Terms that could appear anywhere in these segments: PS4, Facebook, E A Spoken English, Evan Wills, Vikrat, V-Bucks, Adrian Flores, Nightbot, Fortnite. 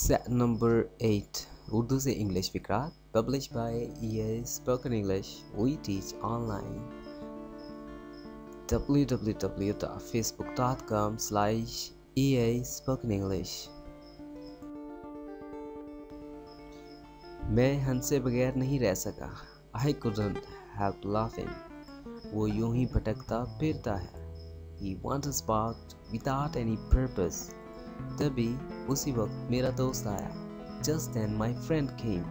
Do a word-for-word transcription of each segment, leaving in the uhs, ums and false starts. Set number eight. Urdu se English Vikrat, published by E A Spoken English. We teach online. w w w dot facebook dot com slash E A Spoken English. मैं हंसे बगैर नहीं रह सका. I couldn't help laughing. वो यूं ही भटकता फिरता है. He wanders about without any purpose. तभी उसी वक्त मेरा दोस्त आया. Just then my friend came.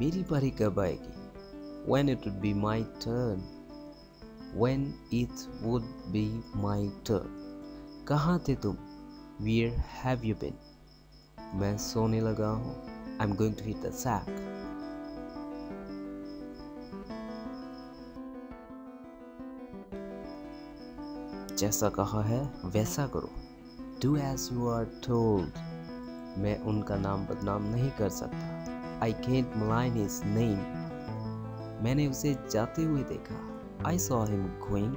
मेरी बारी कब आएगी? When it would be my turn. When it would be my turn. कहाँ थे तुम? Where have you been? मैं सोने लगा हूँ. I'm going to hit the sack. जैसा कहा है वैसा करो. Do as you are told. मैं उनका नाम बदनाम नहीं कर सकता. I can't malign his name. मैंने उसे जाते हुए देखा. I saw him going.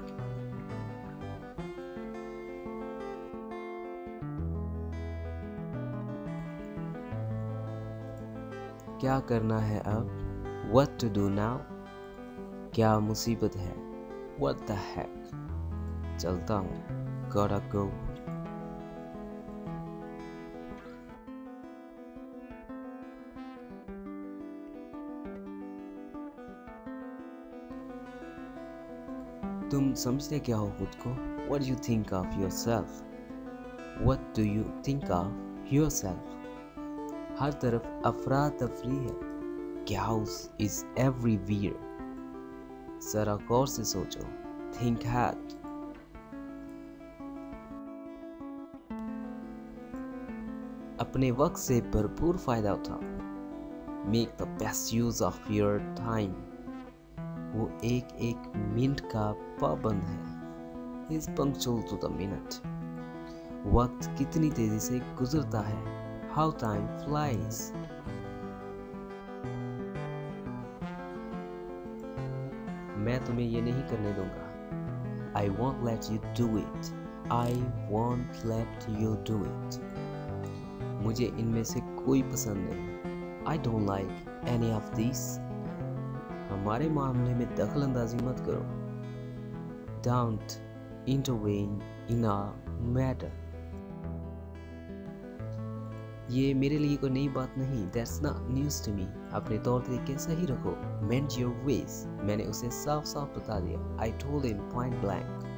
क्या करना है अब? What to do now? क्या मुसीबत है? What the heck? चलता हूँ. Gotta go. तुम समझते क्या हो खुद को? What do you think of yourself? What do you think of yourself? हर तरफ अफरा तफरी है. Chaos is everywhere. जरा गौर से सोचो. Think hard. अपने वक्त से भरपूर फायदा उठाओ. Make the best use of your time. वो एक एक मिनट का पाबंद है. He is punctual to the minute. वक्त कितनी तेजी से गुजरता है. How time flies. मैं तुम्हें ये नहीं करने दूँगा. I won't let you do it. I won't let you do it. मुझे इनमें से कोई पसंद नहीं. I don't like any of these. हमारे मामले में दखल अंदाजी मत करो. Don't intervene in our matter. ये मेरे लिए कोई नई बात नहीं. That's not news to me. अपने तौर तरीके सही रखो. Mend your ways. मैंने उसे साफ साफ बता दिया. I told him point blank.